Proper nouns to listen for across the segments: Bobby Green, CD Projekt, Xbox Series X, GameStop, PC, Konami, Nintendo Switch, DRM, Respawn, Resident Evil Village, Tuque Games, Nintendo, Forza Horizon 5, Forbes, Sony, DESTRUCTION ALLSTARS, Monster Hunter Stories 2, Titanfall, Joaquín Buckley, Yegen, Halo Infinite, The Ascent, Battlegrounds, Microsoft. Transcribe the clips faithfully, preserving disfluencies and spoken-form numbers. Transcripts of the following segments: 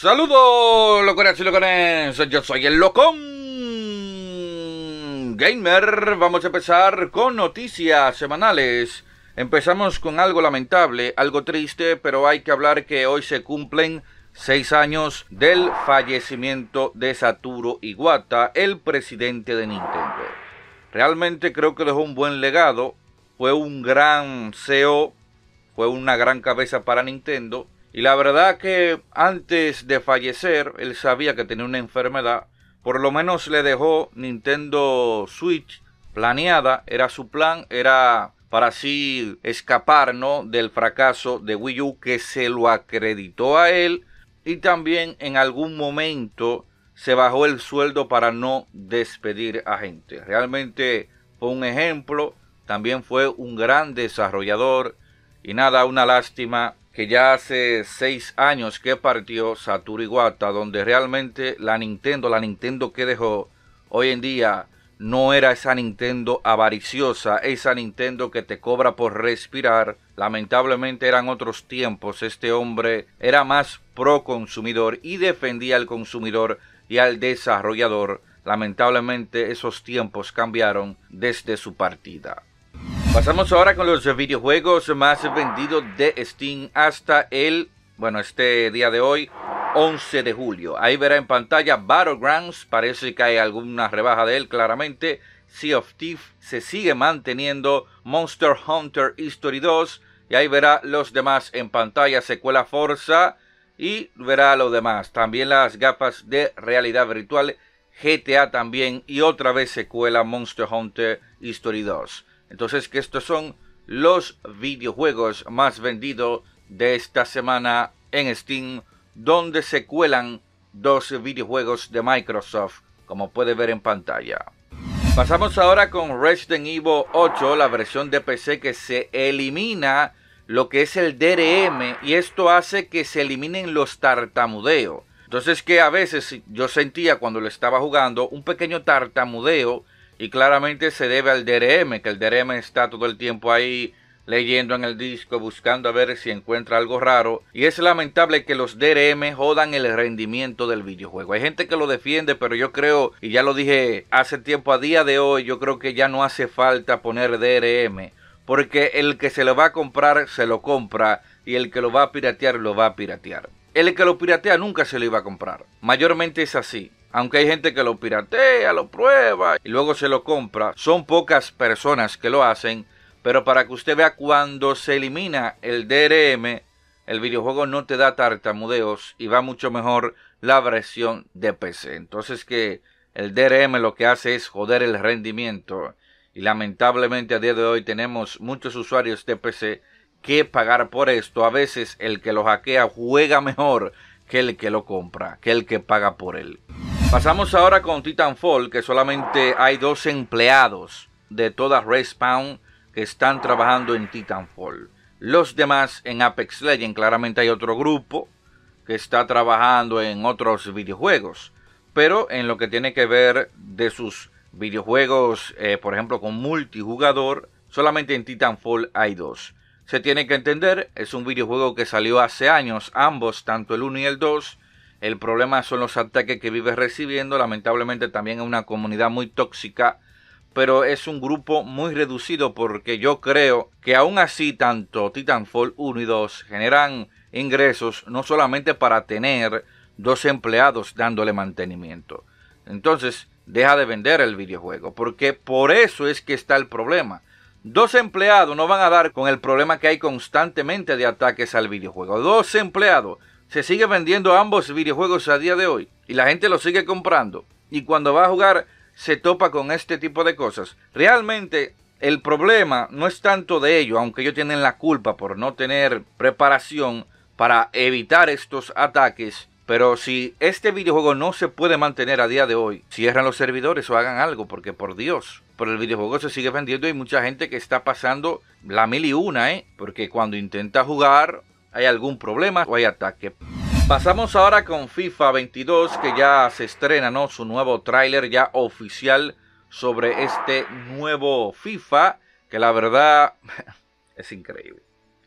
Saludos, locones y locones, yo soy el Locongamer. Vamos a empezar con noticias semanales. Empezamos con algo lamentable, algo triste, pero hay que hablar que hoy se cumplen seis años del fallecimiento de Satoru Iwata, el presidente de Nintendo. Realmente creo que dejó un buen legado, fue un gran C E O, fue una gran cabeza para Nintendo. Y la verdad que antes de fallecer, él sabía que tenía una enfermedad. Por lo menos le dejó Nintendo Switch planeada. Era su plan, era para así escapar, ¿no?, del fracaso de Wii U, que se lo acreditó a él. Y también en algún momento se bajó el sueldo para no despedir a gente. Realmente fue un ejemplo. También fue un gran desarrollador. Y nada, una lástima que ya hace seis años que partió Satoru Iwata, donde realmente la Nintendo, la Nintendo que dejó hoy en día no era esa Nintendo avariciosa, esa Nintendo que te cobra por respirar. Lamentablemente eran otros tiempos, este hombre era más pro consumidor y defendía al consumidor y al desarrollador. Lamentablemente esos tiempos cambiaron desde su partida. Pasamos ahora con los videojuegos más vendidos de Steam hasta el, bueno, este día de hoy, once de julio. Ahí verá en pantalla Battlegrounds, parece que hay alguna rebaja de él claramente. Sea of Thieves se sigue manteniendo, Monster Hunter Stories dos, y ahí verá los demás en pantalla, secuela Forza, y verá los demás. También las gafas de realidad virtual, G T A también, y otra vez secuela Monster Hunter Stories dos. Entonces, que estos son los videojuegos más vendidos de esta semana en Steam, donde se cuelan dos videojuegos de Microsoft, como puede ver en pantalla. Pasamos ahora con Resident Evil ocho, la versión de P C, que se elimina lo que es el D R M, y esto hace que se eliminen los tartamudeos. Entonces, que a veces yo sentía cuando lo estaba jugando un pequeño tartamudeo, y claramente se debe al D R M, que el D R M está todo el tiempo ahí leyendo en el disco, buscando a ver si encuentra algo raro. Y es lamentable que los D R M jodan el rendimiento del videojuego. Hay gente que lo defiende, pero yo creo, y ya lo dije hace tiempo, a día de hoy, yo creo que ya no hace falta poner D R M. Porque el que se lo va a comprar, se lo compra, y el que lo va a piratear, lo va a piratear. El que lo piratea nunca se lo iba a comprar. Mayormente es así. Aunque hay gente que lo piratea, lo prueba y luego se lo compra. Son pocas personas que lo hacen. Pero para que usted vea, cuando se elimina el D R M, el videojuego no te da tartamudeos y va mucho mejor la versión de P C. Entonces, que el D R M lo que hace es joder el rendimiento. Y lamentablemente a día de hoy tenemos muchos usuarios de P C que pagar por esto. A veces el que lo hackea juega mejor que el que lo compra, que el que paga por él. Pasamos ahora con Titanfall, que solamente hay dos empleados de toda Respawn que están trabajando en Titanfall. Los demás en Apex Legends. Claramente hay otro grupo que está trabajando en otros videojuegos. Pero en lo que tiene que ver de sus videojuegos, eh, por ejemplo con multijugador, solamente en Titanfall hay dos. Se tiene que entender, es un videojuego que salió hace años, ambos, tanto el uno y el dos. El problema son los ataques que vive recibiendo. Lamentablemente también es una comunidad muy tóxica. Pero es un grupo muy reducido, porque yo creo que aún así tanto Titanfall uno y dos generan ingresos, no solamente para tener dos empleados dándole mantenimiento. Entonces deja de vender el videojuego, porque por eso es que está el problema. Dos empleados no van a dar con el problema que hay constantemente de ataques al videojuego. Dos empleados. Se sigue vendiendo ambos videojuegos a día de hoy y la gente los sigue comprando, y cuando va a jugar se topa con este tipo de cosas. Realmente el problema no es tanto de ellos, aunque ellos tienen la culpa por no tener preparación para evitar estos ataques. Pero si este videojuego no se puede mantener a día de hoy, cierran los servidores o hagan algo, porque por Dios. Pero el videojuego se sigue vendiendo y hay mucha gente que está pasando la mil y una, ¿eh? Porque cuando intenta jugar hay algún problema o hay ataque. Pasamos ahora con FIFA veintidós, que ya se estrena, ¿no?, su nuevo tráiler ya oficial sobre este nuevo FIFA, que la verdad es increíble.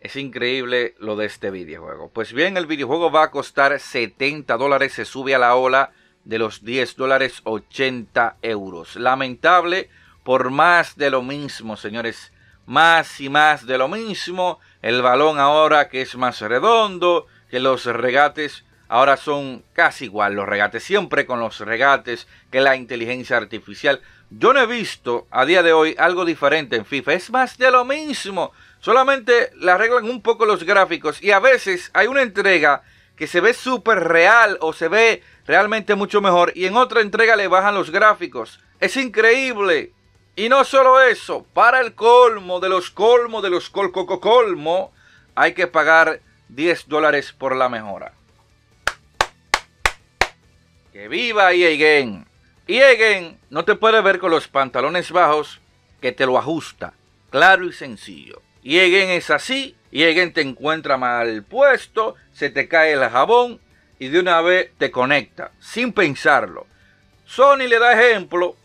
Es increíble lo de este videojuego. Pues bien, el videojuego va a costar setenta dólares, se sube a la ola de los diez dólares, ochenta euros. Lamentable, por más de lo mismo, señores. Más y más de lo mismo. El balón ahora que es más redondo, que los regates ahora son casi igual. Los regates, siempre con los regates, que la inteligencia artificial. Yo no he visto a día de hoy algo diferente en FIFA. Es más de lo mismo. Solamente le arreglan un poco los gráficos. Y a veces hay una entrega que se ve súper real o se ve realmente mucho mejor, y en otra entrega le bajan los gráficos. Es increíble. Y no solo eso, para el colmo de los colmos de los col -co -co colmo, hay que pagar diez dólares por la mejora. ¡Que viva Yegen! Yegen no te puede ver con los pantalones bajos, que te lo ajusta, claro y sencillo. Yegen es así, Yegen te encuentra mal puesto, se te cae el jabón y de una vez te conecta, sin pensarlo. Sony le da ejemplo,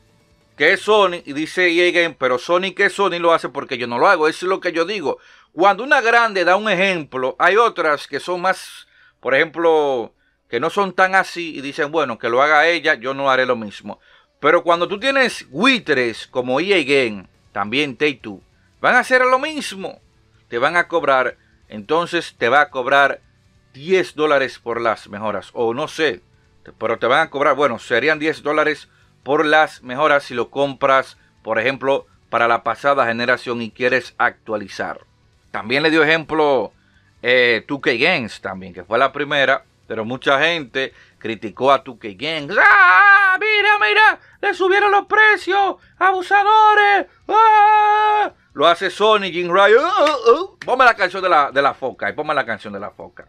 que es Sony, y dice Yegen, pero Sony que Sony lo hace porque yo no lo hago. Eso es lo que yo digo. Cuando una grande da un ejemplo, hay otras que son más, por ejemplo, que no son tan así y dicen, bueno, que lo haga ella, yo no haré lo mismo. Pero cuando tú tienes buitres como Yegen, también Take-Two, van a hacer lo mismo. Te van a cobrar, entonces te va a cobrar diez dólares por las mejoras, o no sé, pero te van a cobrar, bueno, serían diez dólares por las mejoras si lo compras, por ejemplo, para la pasada generación y quieres actualizar. También le dio ejemplo eh, Tuque Games también, que fue la primera, pero mucha gente criticó a Tuque Games. ¡Ah, mira, mira! ¡Le subieron los precios! ¡Abusadores! ¡Ah! Lo hace Sony, Jim Ryan. Uh, uh, uh. Ponme la canción de la, de la foca, y ponme la canción de la foca.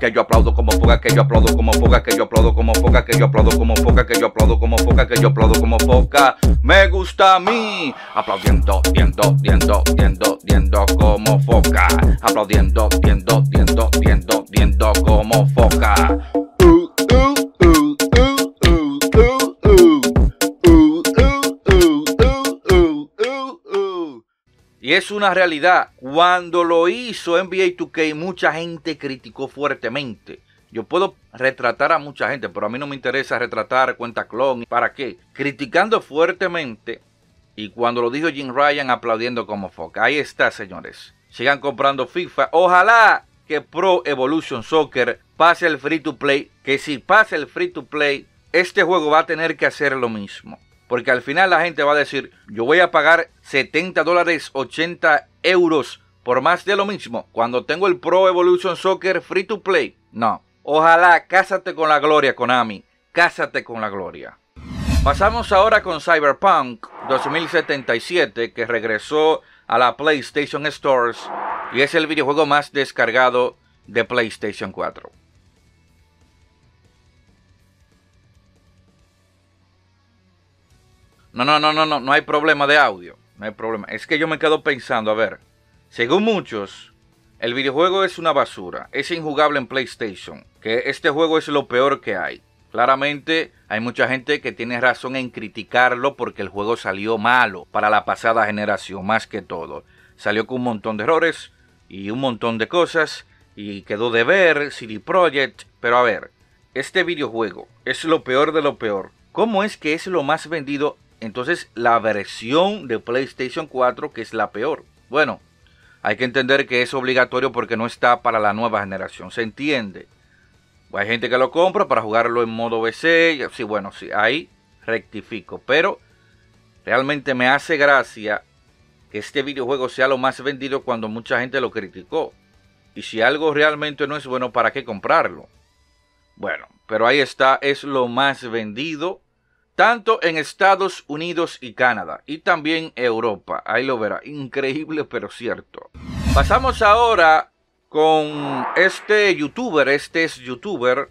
Que yo aplaudo como foca, que yo aplaudo como foca, que yo aplaudo como foca, que yo aplaudo como foca, que yo aplaudo como foca, que yo aplaudo como foca. Me gusta a mí. Aplaudiendo, viendo, viendo, viendo, viendo como foca. Aplaudiendo, viendo, viendo, viendo, viendo como foca. Uh, uh, uh, uh, uh, uh, uh, uh, uh, uh, uh, uh. Y es una realidad. Cuando lo hizo N B A dos K, mucha gente criticó fuertemente. Yo puedo retratar a mucha gente, pero a mí no me interesa retratar cuenta clon. ¿Para qué? Criticando fuertemente. Y cuando lo dijo Jim Ryan, aplaudiendo como foca. Ahí está, señores. Sigan comprando FIFA. Ojalá que Pro Evolution Soccer pase el free to play. Que si pasa el free to play, este juego va a tener que hacer lo mismo. Porque al final la gente va a decir, yo voy a pagar setenta dólares, ochenta euros por más de lo mismo, cuando tengo el Pro Evolution Soccer Free to Play. No, ojalá, cásate con la gloria, Konami, cásate con la gloria. Pasamos ahora con Cyberpunk dos mil setenta y siete, que regresó a la PlayStation Stores y es el videojuego más descargado de PlayStation cuatro. No, no, no, no, no, no hay problema de audio, no hay problema. Es que yo me quedo pensando, a ver, según muchos, el videojuego es una basura, es injugable en PlayStation, que este juego es lo peor que hay. Claramente hay mucha gente que tiene razón en criticarlo porque el juego salió malo para la pasada generación, más que todo. Salió con un montón de errores y un montón de cosas y quedó de ver C D Projekt, pero a ver, este videojuego es lo peor de lo peor. ¿Cómo es que es lo más vendido? Entonces, la versión de PlayStation cuatro, que es la peor. Bueno, hay que entender que es obligatorio porque no está para la nueva generación. ¿Se entiende? Hay gente que lo compra para jugarlo en modo P C. Sí, bueno, sí, ahí rectifico. Pero realmente me hace gracia que este videojuego sea lo más vendido cuando mucha gente lo criticó. Y si algo realmente no es bueno, ¿para qué comprarlo? Bueno, pero ahí está, es lo más vendido. Tanto en Estados Unidos y Canadá, y también Europa. Ahí lo verá. Increíble, pero cierto. Pasamos ahora con este youtuber. Este es youtuber,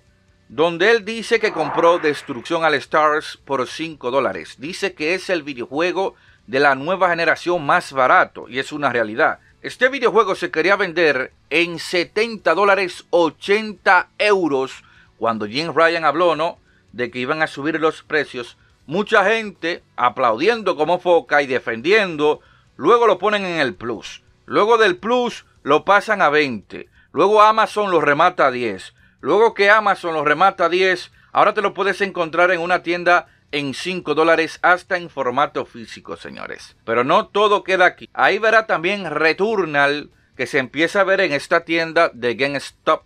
donde él dice que compró Destrucción All Stars por cinco dólares. Dice que es el videojuego de la nueva generación más barato. Y es una realidad. Este videojuego se quería vender en setenta dólares, ochenta euros. Cuando Jim Ryan habló, ¿no?, de que iban a subir los precios, mucha gente aplaudiendo como foca y defendiendo. Luego lo ponen en el plus, luego del plus lo pasan a veinte. Luego Amazon lo remata a diez. Luego que Amazon lo remata a diez, ahora te lo puedes encontrar en una tienda en cinco dólares hasta en formato físico, señores. Pero no todo queda aquí. Ahí verá también Returnal, que se empieza a ver en esta tienda de GameStop,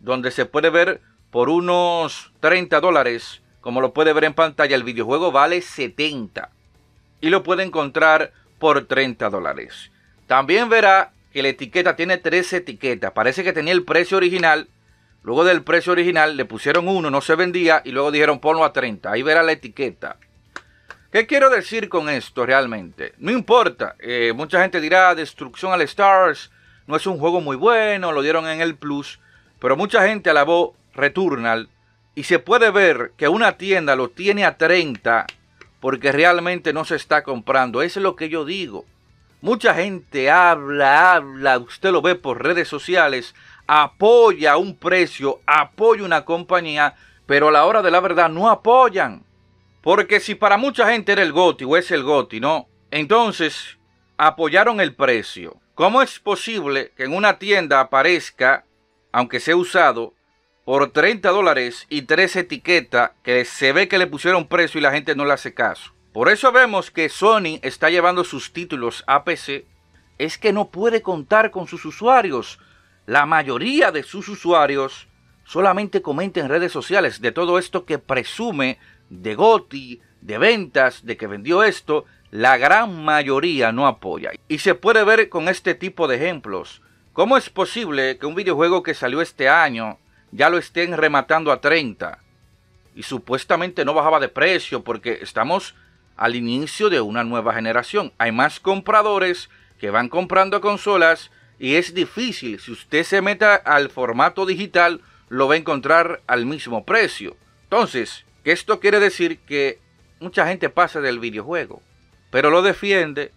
donde se puede ver por unos treinta dólares. Como lo puede ver en pantalla, el videojuego vale setenta y lo puede encontrar por treinta dólares. También verá que la etiqueta tiene tres etiquetas. Parece que tenía el precio original. Luego del precio original le pusieron uno, no se vendía, y luego dijeron ponlo a treinta. Ahí verá la etiqueta. ¿Qué quiero decir con esto realmente? No importa. Eh, mucha gente dirá Destrucción All Stars no es un juego muy bueno, lo dieron en el Plus. Pero mucha gente alabó Returnal y se puede ver que una tienda lo tiene a treinta porque realmente no se está comprando. Eso es lo que yo digo. Mucha gente habla, habla, usted lo ve por redes sociales, apoya un precio, apoya una compañía, pero a la hora de la verdad no apoyan. Porque si para mucha gente era el GOTY o es el GOTY, ¿no? Entonces apoyaron el precio. ¿Cómo es posible que en una tienda aparezca, aunque sea usado, por treinta dólares y tres etiquetas que se ve que le pusieron precio y la gente no le hace caso? Por eso vemos que Sony está llevando sus títulos a P C. Es que no puede contar con sus usuarios. La mayoría de sus usuarios solamente comenta en redes sociales de todo esto que presume de GOTY, de ventas, de que vendió esto. La gran mayoría no apoya. Y se puede ver con este tipo de ejemplos. ¿Cómo es posible que un videojuego que salió este año ya lo estén rematando a treinta y supuestamente no bajaba de precio? Porque estamos al inicio de una nueva generación. Hay más compradores que van comprando consolas y es difícil. Si usted se meta al formato digital, lo va a encontrar al mismo precio. Entonces, que esto quiere decir que mucha gente pasa del videojuego, pero lo defiende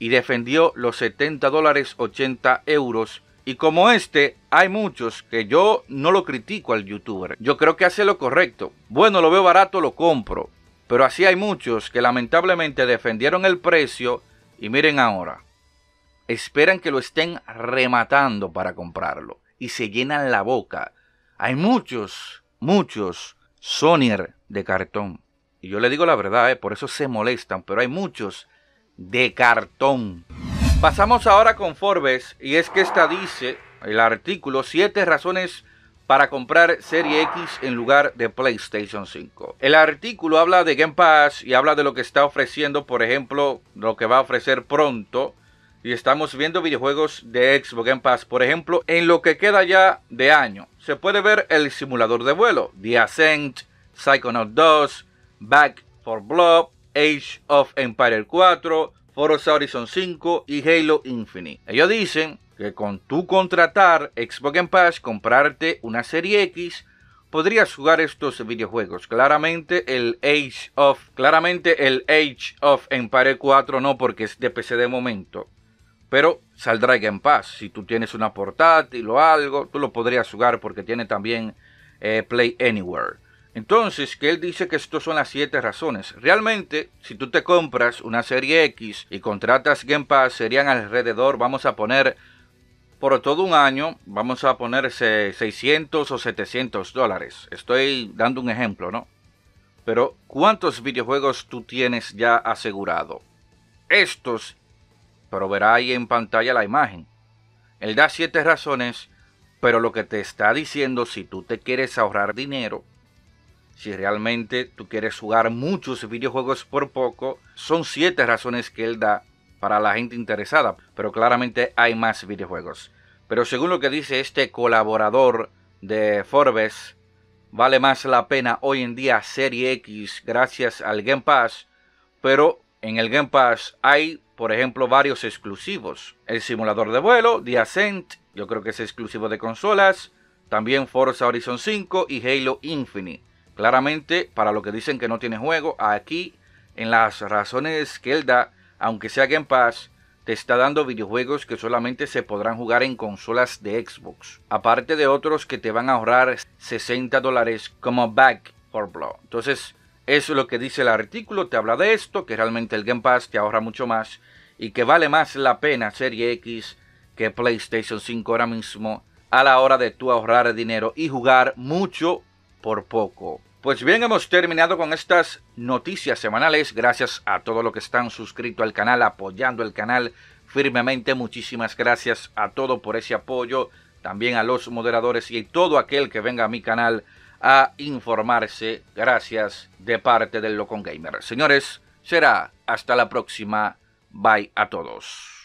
y defendió los setenta dólares, ochenta euros. Y como este, hay muchos que yo no lo critico al youtuber. Yo creo que hace lo correcto. Bueno, lo veo barato, lo compro. Pero así hay muchos que lamentablemente defendieron el precio y miren ahora. Esperan que lo estén rematando para comprarlo y se llenan la boca. Hay muchos, muchos Sonyer de cartón. Y yo le digo la verdad, eh, por eso se molestan, pero hay muchos de cartón. Pasamos ahora con Forbes, y es que esta dice, el artículo, siete razones para comprar Serie X en lugar de PlayStation cinco. El artículo habla de Game Pass y habla de lo que está ofreciendo, por ejemplo, lo que va a ofrecer pronto. Y estamos viendo videojuegos de Xbox Game Pass, por ejemplo, en lo que queda ya de año. Se puede ver el simulador de vuelo, The Ascent, Psychonauts dos, Back four Blood, Age of Empires cuatro... Forza Horizon cinco y Halo Infinite. Ellos dicen que con tu contratar Xbox Game Pass, comprarte una Serie X, podrías jugar estos videojuegos. Claramente el Age of, claramente el Age of Empires cuatro no, porque es de P C de momento. Pero saldrá Game Pass. Si tú tienes una portátil o algo, tú lo podrías jugar porque tiene también eh, Play Anywhere. Entonces, que él dice que estas son las siete razones. Realmente, si tú te compras una Serie X y contratas Game Pass, serían alrededor, vamos a poner, por todo un año, vamos a poner seiscientos o setecientos dólares. Estoy dando un ejemplo, ¿no? Pero, ¿cuántos videojuegos tú tienes ya asegurado? Estos, pero verá ahí en pantalla la imagen. Él da siete razones, pero lo que te está diciendo, si tú te quieres ahorrar dinero, si realmente tú quieres jugar muchos videojuegos por poco, son siete razones que él da para la gente interesada. Pero claramente hay más videojuegos. Pero según lo que dice este colaborador de Forbes, vale más la pena hoy en día Serie X gracias al Game Pass. Pero en el Game Pass hay, por ejemplo, varios exclusivos. El simulador de vuelo, The Ascent, yo creo que es exclusivo de consolas. También Forza Horizon cinco y Halo Infinite. Claramente, para lo que dicen que no tiene juego, aquí en las razones que él da, aunque sea Game Pass, te está dando videojuegos que solamente se podrán jugar en consolas de Xbox. Aparte de otros que te van a ahorrar sesenta dólares como Back four Blood. Entonces, eso es lo que dice el artículo, te habla de esto, que realmente el Game Pass te ahorra mucho más y que vale más la pena Serie X que PlayStation cinco ahora mismo a la hora de tú ahorrar dinero y jugar mucho por poco. Pues bien, hemos terminado con estas noticias semanales. Gracias a todos los que están suscritos al canal, apoyando el canal firmemente. Muchísimas gracias a todos por ese apoyo. También a los moderadores y a todo aquel que venga a mi canal a informarse. Gracias de parte del Locongamer. Señores, será hasta la próxima. Bye a todos.